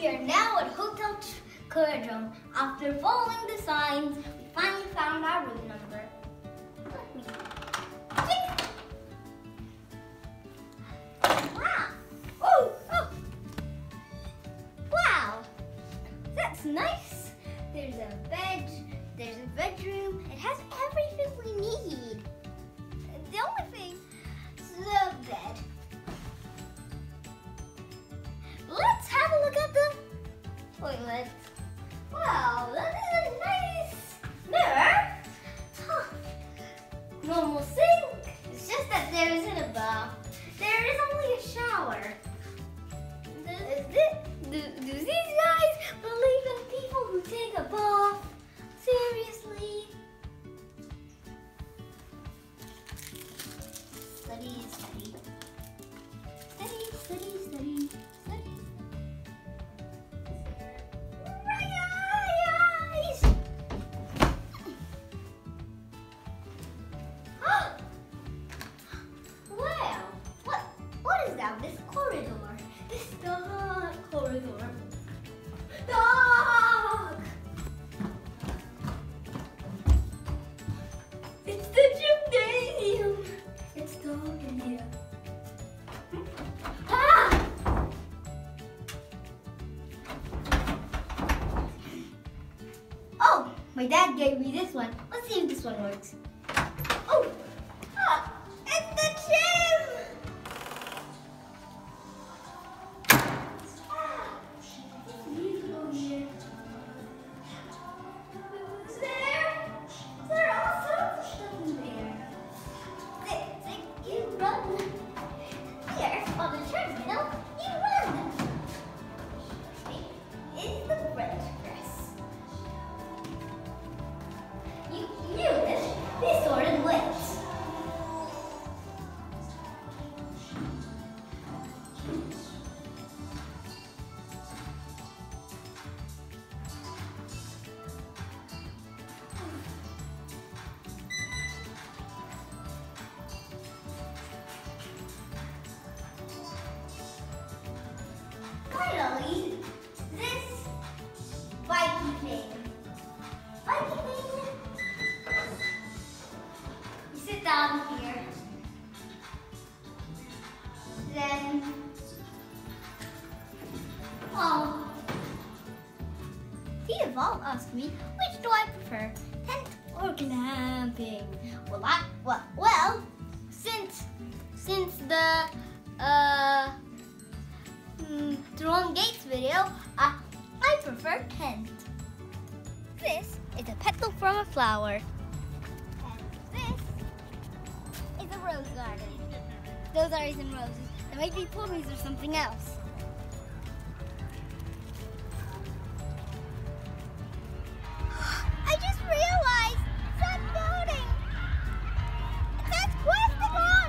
We are now at Hotel Kurrajong. After following the signs, we finally found our room number. Let me click. Wow! Oh, oh! Wow! That's nice. There's a bed. There's a bedroom. It has everything we need. The only thing is the bed. Let's have a look at the toilet. Wow, that is a nice mirror. Huh. Normal sink. It's just that there isn't a bath. There is only a shower. Do these guys believe in people who take a bath? Seriously? Study. My dad gave me this one. Let's see if this one works. Oh! Ah, it's the gym! Ah. There's also something there. You run. Here, on the treadmill, you run. It's the red dress. They sort of went. Finally, this biking thing. Down here. Then, well, they have all asked me which do I prefer, tent or glamping. Well, since the Drone Gates video, I prefer tent. This is a petal from a flower. Rose garden. Those are even roses. There might be pulleys or something else. I just realized it's not floating. It says Questacon!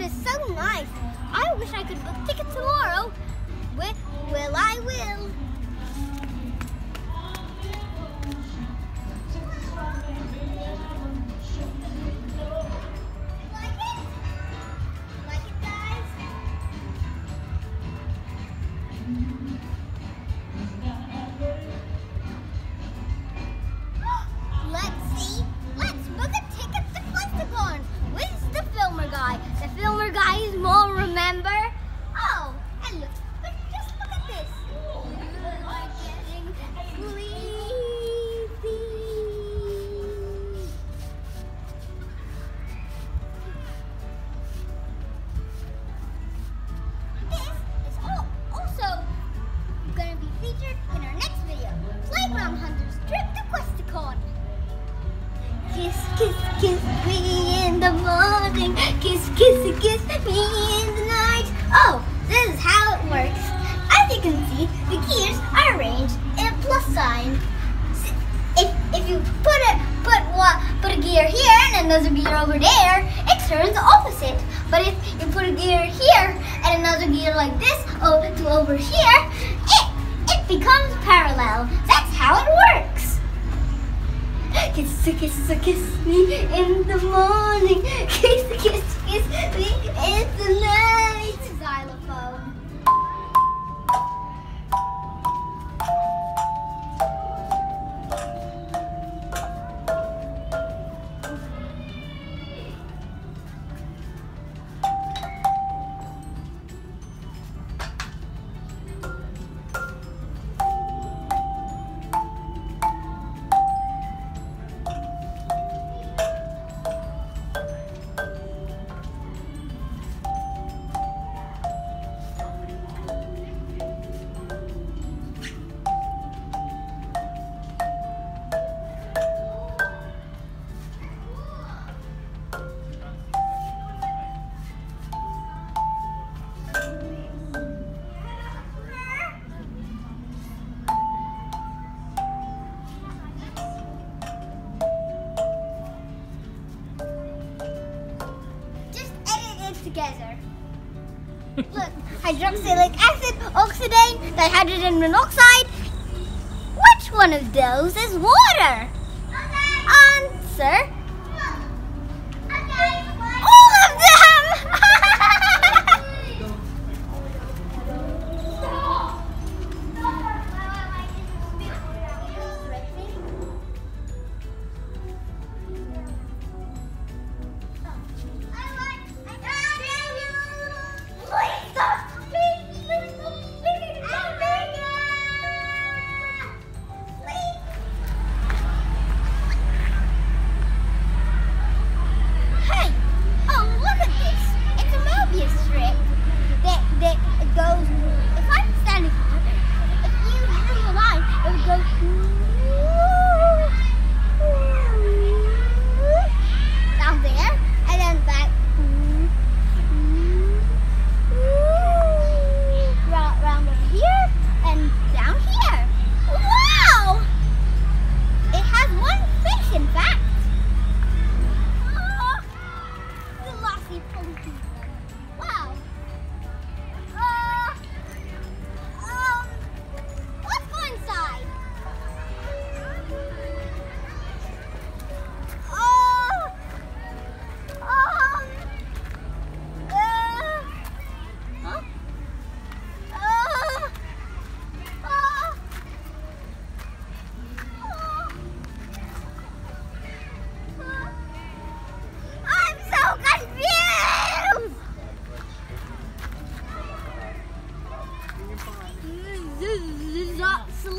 Is so nice. I wish I could book tickets tomorrow. I will. Kiss, kiss me in the morning. Kiss, kiss, kiss me in the night. Oh, this is how it works. As you can see, the gears are arranged in a plus sign. If you put a gear here and another gear over there, it turns opposite. But if you put a gear here and another gear like this to over here, it becomes parallel. That's how it works. Kiss, kiss, kiss me in the morning. Kiss, kiss, kiss me in the night. Xylophone. Together. Look, hydroxylic acid, oxidane, dihydrogen monoxide. Which one of those is water? Okay. Answer. Okay. All of them!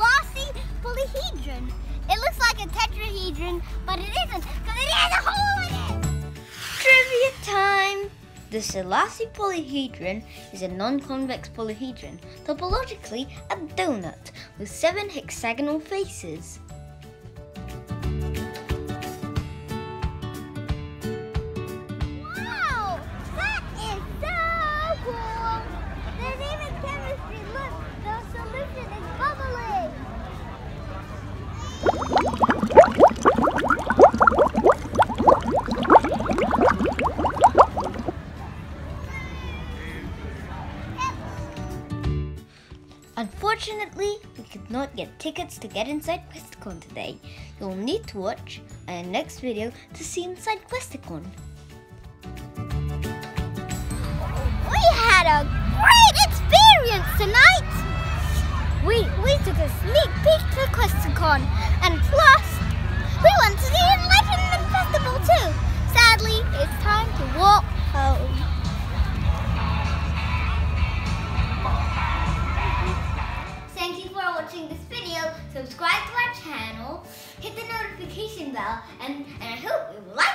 Szilassi polyhedron. It looks like a tetrahedron, but it isn't, because it has a hole in it! Trivia time! The Szilassi polyhedron is a non-convex polyhedron, topologically a donut, with 7 hexagonal faces. Unfortunately, we could not get tickets to get inside Questacon today. You'll need to watch our next video to see inside Questacon. We had a great experience tonight! We took a sneak peek to Questacon, and plus, we went to the Enlightenment Festival too. Sadly, it's time to walk home. This video, subscribe to our channel, hit the notification bell, and I hope you like it.